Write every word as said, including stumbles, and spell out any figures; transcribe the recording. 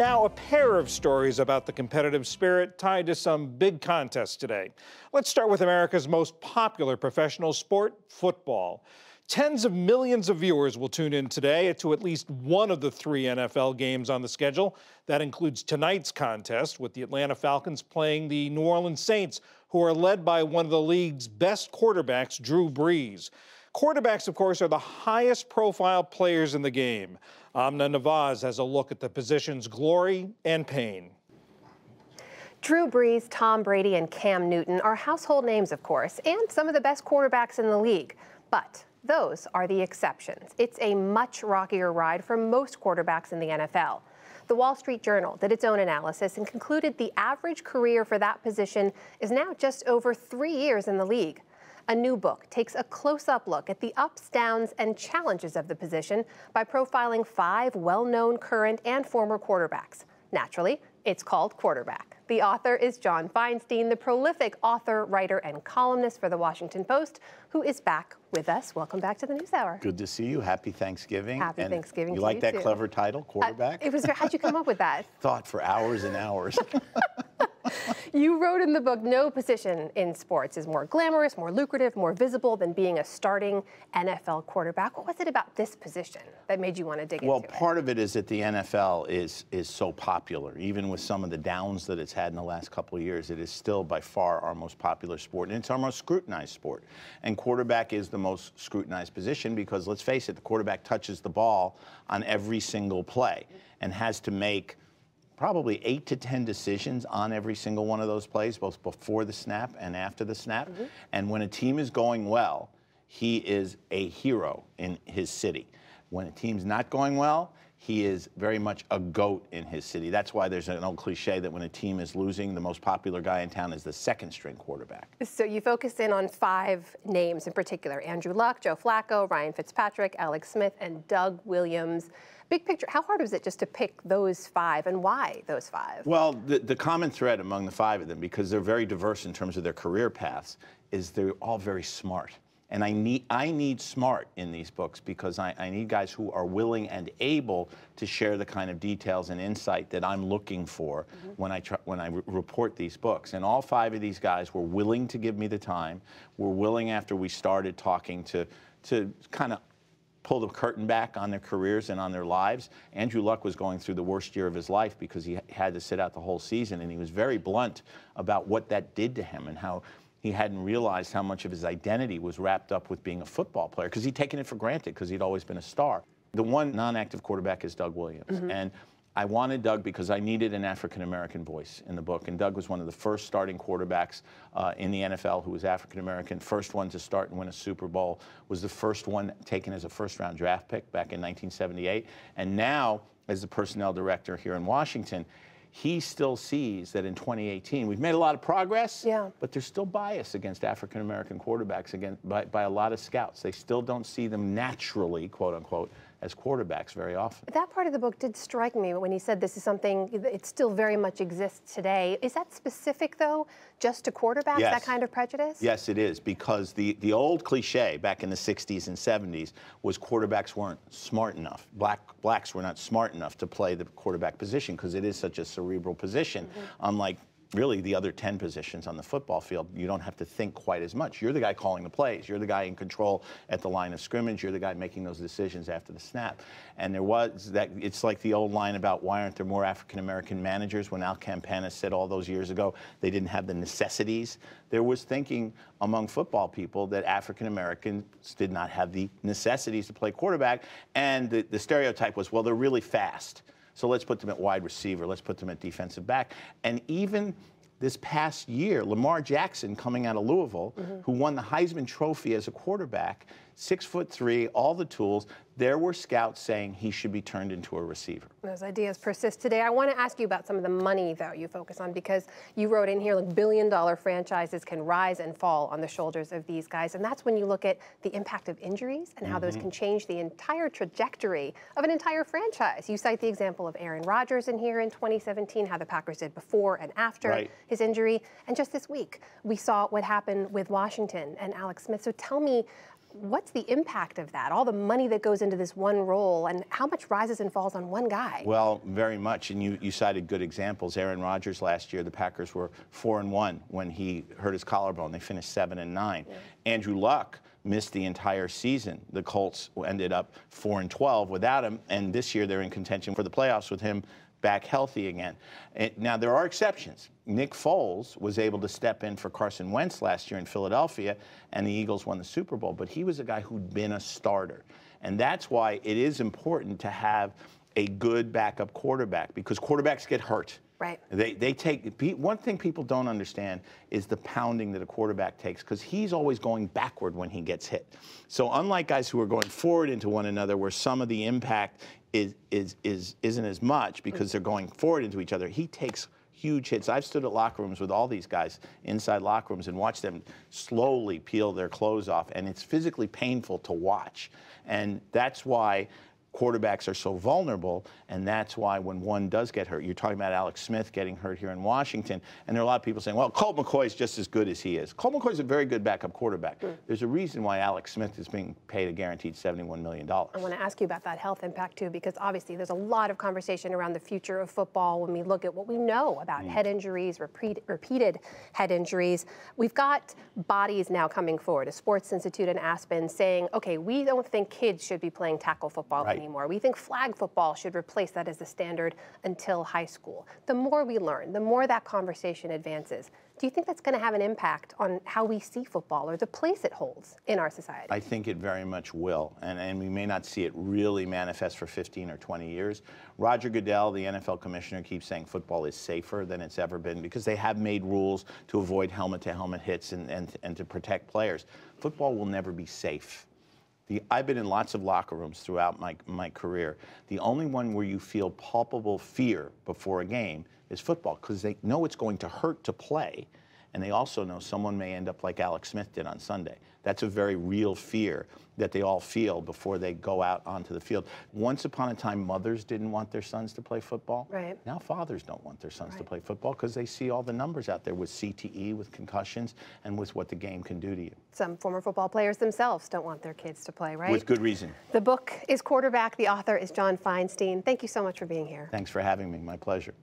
Now, a pair of stories about the competitive spirit tied to some big contests today. Let's start with America's most popular professional sport, football. Tens of millions of viewers will tune in today to at least one of the three N F L games on the schedule. That includes tonight's contest with the Atlanta Falcons playing the New Orleans Saints, who are led by one of the league's best quarterbacks, Drew Brees. Quarterbacks, of course, are the highest profile players in the game. Amna Nawaz has a look at the position's glory and pain. Drew Brees, Tom Brady, and Cam Newton are household names, of course, and some of the best quarterbacks in the league. But those are the exceptions. It's a much rockier ride for most quarterbacks in the N F L. The Wall Street Journal did its own analysis and concluded the average career for that position is now just over three years in the league. A new book takes a close-up look at the ups, downs, and challenges of the position by profiling five well-known current and former quarterbacks. Naturally, it's called Quarterback. The author is John Feinstein, the prolific author, writer, and columnist for The Washington Post, who is back with us. Welcome back to the NewsHour. Good to see you. Happy Thanksgiving. Happy and Thanksgiving you to like you, that too. Clever title, Quarterback? Uh, it was, how'd you come up with that? Thought for hours and hours. You wrote in the book, no position in sports is more glamorous, more lucrative, more visible than being a starting N F L quarterback. What was it about this position that made you want to dig well, into it? Well, part of it is that the N F L is, is so popular. Even with some of the downs that it's had in the last couple of years, it is still by far our most popular sport, and it's our most scrutinized sport. And quarterback is the most scrutinized position because, let's face it, the quarterback touches the ball on every single play and has to make probably eight to ten decisions on every single one of those plays, both before the snap and after the snap. Mm-hmm. And when a team is going well, he is a hero in his city. When a team's not going well, he is very much a GOAT in his city. That's why there's an old cliche that when a team is losing, the most popular guy in town is the second-string quarterback. So you focus in on five names in particular: Andrew Luck, Joe Flacco, Ryan Fitzpatrick, Alex Smith, and Doug Williams. Big picture, how hard was it just to pick those five, and why those five? Well, the, the common thread among the five of them, because they're very diverse in terms of their career paths, is they're all very smart. And I need, I need smart in these books because I, I need guys who are willing and able to share the kind of details and insight that I'm looking for mm-hmm. when I, try, when I re report these books. And all five of these guys were willing to give me the time, were willing after we started talking to, to kind of pull the curtain back on their careers and on their lives. Andrew Luck was going through the worst year of his life because he had to sit out the whole season, and he was very blunt about what that did to him and how he hadn't realized how much of his identity was wrapped up with being a football player, because he'd taken it for granted because he'd always been a star. The one non-active quarterback is Doug Williams. Mm-hmm. And I wanted Doug because I needed an African-American voice in the book. And Doug was one of the first starting quarterbacks uh, in the N F L who was African-American, first one to start and win a Super Bowl, was the first one taken as a first-round draft pick back in nineteen seventy-eight. And now, as the personnel director here in Washington, he still sees that in twenty eighteen, we've made a lot of progress, yeah. but there's still bias against African-American quarterbacks again, by, by a lot of scouts. They still don't see them naturally, quote unquote, as quarterbacks very often. That part of the book did strike me when he said this is something, it still very much exists today. Is that specific, though, just to quarterbacks, yes. that kind of prejudice? Yes, it is, because the, the old cliche back in the sixties and seventies was quarterbacks weren't smart enough. Black, blacks were not smart enough to play the quarterback position because it is such a cerebral position, mm-hmm. unlike really the other ten positions on the football field. You don't have to think quite as much. You're the guy calling the plays. You're the guy in control at the line of scrimmage. You're the guy making those decisions after the snap. And there was that, it's like the old line about why aren't there more African-American managers when Al Campana said all those years ago they didn't have the necessities. There was thinking among football people that African-Americans did not have the necessities to play quarterback. And the, the stereotype was, well, they're really fast. So let's put them at wide receiver. Let's put them at defensive back. And even this past year, Lamar Jackson, coming out of Louisville, mm-hmm. who won the Heisman Trophy as a quarterback, six foot three, all the tools, there were scouts saying he should be turned into a receiver. Those ideas persist today. I want to ask you about some of the money, though, you focus on, because you wrote in here, like, billion-dollar franchises can rise and fall on the shoulders of these guys, and that's when you look at the impact of injuries and how mm-hmm. those can change the entire trajectory of an entire franchise. You cite the example of Aaron Rodgers in here in twenty seventeen, how the Packers did before and after. Right. His injury, and just this week we saw what happened with Washington and Alex Smith. So tell me, what's the impact of that? All the money that goes into this one role, and how much rises and falls on one guy? Well, very much, and you, you cited good examples. Aaron Rodgers last year, the Packers were four and one when he hurt his collarbone. They finished seven and nine. Yeah. Andrew Luck missed the entire season. The Colts ended up four and twelve without him, and this year they're in contention for the playoffs with him back healthy again. And now, there are exceptions. Nick Foles was able to step in for Carson Wentz last year in Philadelphia, and the Eagles won the Super Bowl, but he was a guy who'd been a starter. And that's why it is important to have a good backup quarterback, because quarterbacks get hurt. Right. They, they take, one thing people don't understand is the pounding that a quarterback takes, because he's always going backward when he gets hit. So unlike guys who are going forward into one another, where some of the impact is, is, is, isn't as much because they're going forward into each other, he takes huge hits. I've stood at locker rooms with all these guys, inside locker rooms, and watched them slowly peel their clothes off, and it's physically painful to watch. And that's why quarterbacks are so vulnerable, and that's why when one does get hurt, you're talking about Alex Smith getting hurt here in Washington, and there are a lot of people saying, well, Colt McCoy's just as good as he is. Colt McCoy's a very good backup quarterback. Mm. There's a reason why Alex Smith is being paid a guaranteed seventy-one million dollars. I want to ask you about that health impact, too, because obviously there's a lot of conversation around the future of football when we look at what we know about mm. head injuries, repeat, repeated head injuries. We've got bodies now coming forward, a sports institute in Aspen saying, okay, we don't think kids should be playing tackle football right. anymore. We think flag football should replace that as the standard until high school. The more we learn, the more that conversation advances. Do you think that's going to have an impact on how we see football or the place it holds in our society? I think it very much will, and, and we may not see it really manifest for fifteen or twenty years. Roger Goodell, the N F L commissioner, keeps saying football is safer than it's ever been because they have made rules to avoid helmet-to-helmet hits and, and, and to protect players. Football will never be safe. The, I've been in lots of locker rooms throughout my, my career. The only one where you feel palpable fear before a game is football, because they know it's going to hurt to play, and they also know someone may end up like Alex Smith did on Sunday. That's a very real fear that they all feel before they go out onto the field. Once upon a time, mothers didn't want their sons to play football. Right. Now fathers don't want their sons right. to play football, because they see all the numbers out there with C T E, with concussions, and with what the game can do to you. Some former football players themselves don't want their kids to play, right? With good reason. The book is Quarterback. The author is John Feinstein. Thank you so much for being here. Thanks for having me. My pleasure.